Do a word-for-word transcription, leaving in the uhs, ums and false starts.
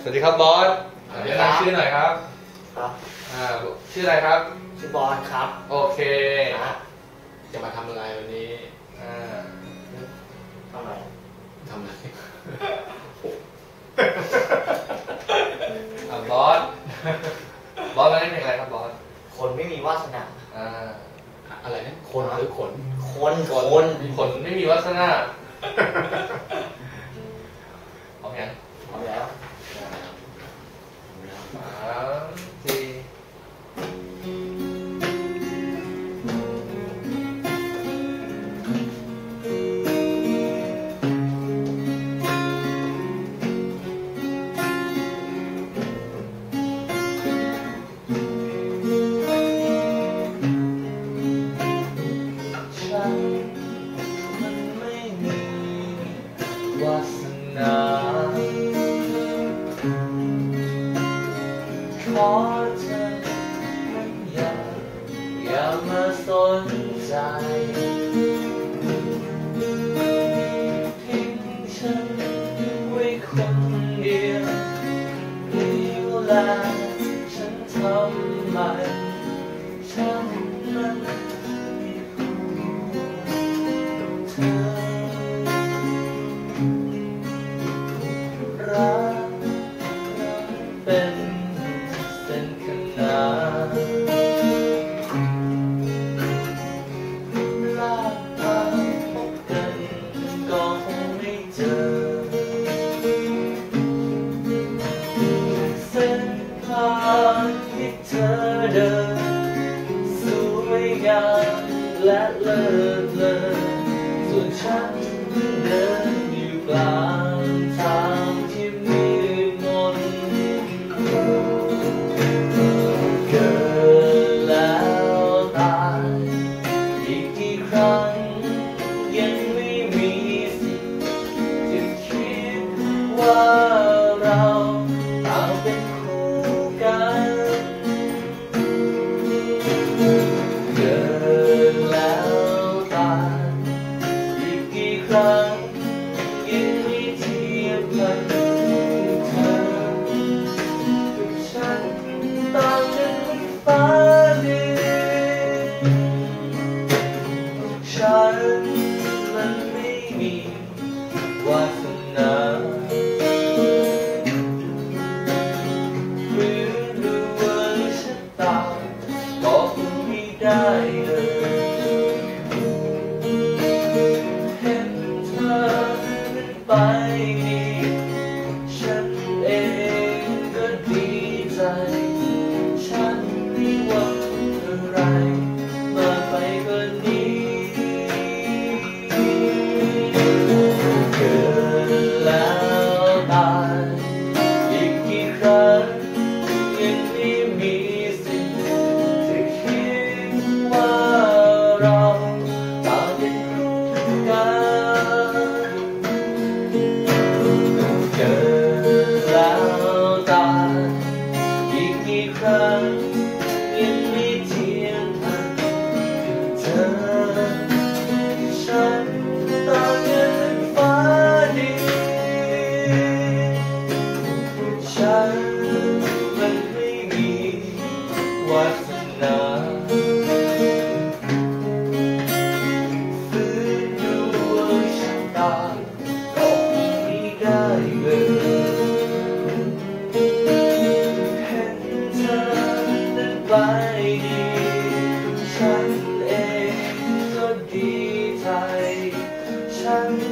สวัสดีครับบอสเดี๋ยวชื่อหน่อยครับครับชื่ออะไรครับชื่อบอสครับโอเคจะมาทำอะไรวันนี้ทำอะไรทำอะไรบอสบอสมาเล่นเพลงอะไรครับบอสคนไม่มีวาสนาอะไรนะคนหรือขนคนคนขนไม่มีวาสนาพร้อมยังพร้อมแล้วสามสี่ขอเธอนั้นอย่าอย่ามาสนใจทิ้งฉันไว้คนเดียวไม่ดูแลฉันทำไมฉันนั้นมีคู่กับเธอรักรักเป็นที่เธอเดินสวยงามและเลิศเลอส่วนฉันเดินอยู่กลางทางที่มืดมนเกิดแล้วตายอีกกี่ครั้งยังไม่มีสิทธิ์จะคิดว่าเราต่างเป็นฉันมันไม่มีวาสนาหรือดูว่าฉันตามก็คงไม่ได้เลยเห็นเธอนั้นไปนี้ฉันเองก็ดีใจฉันไม่หวังอะไรมาไปกว่านี้ยังไม่เที่ยงคืนเธอฉันต่างกันฟ้าดินฉันมันไม่มีวาสนาฟื้นดูฉันตาก็ไม่ได้เลยฉันเองก็ดีใจฉัน